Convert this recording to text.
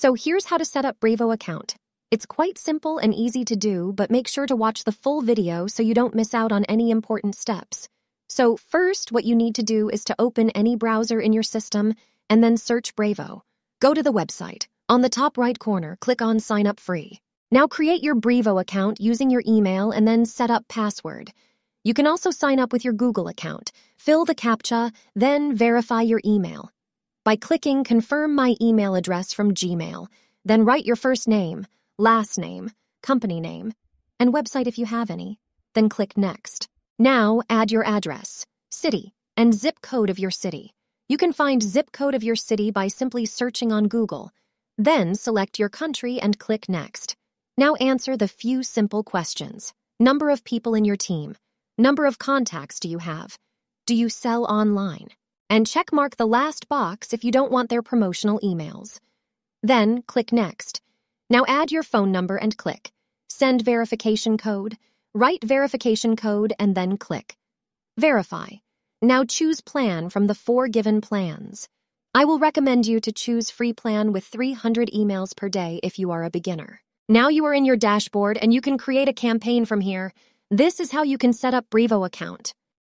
So here's how to set up Brevo account. It's quite simple and easy to do, but make sure to watch the full video so you don't miss out on any important steps. So first, what you need to do is to open any browser in your system and then search Brevo. Go to the website. On the top right corner, click on Sign Up Free. Now create your Brevo account using your email and then set up password. You can also sign up with your Google account. Fill the CAPTCHA, then verify your email by clicking Confirm My Email Address from Gmail. Then write your first name, last name, company name, and website if you have any. Then click Next. Now add your address, city, and zip code of your city. You can find zip code of your city by simply searching on Google. Then select your country and click Next. Now answer the few simple questions. Number of people in your team. Number of contacts do you have? Do you sell online? And checkmark the last box if you don't want their promotional emails. Then click Next. Now add your phone number and click Send Verification Code, write Verification Code, and then click Verify. Now choose plan from the four given plans. I will recommend you to choose free plan with 300 emails per day if you are a beginner. Now you are in your dashboard and you can create a campaign from here. This is how you can set up Brevo account.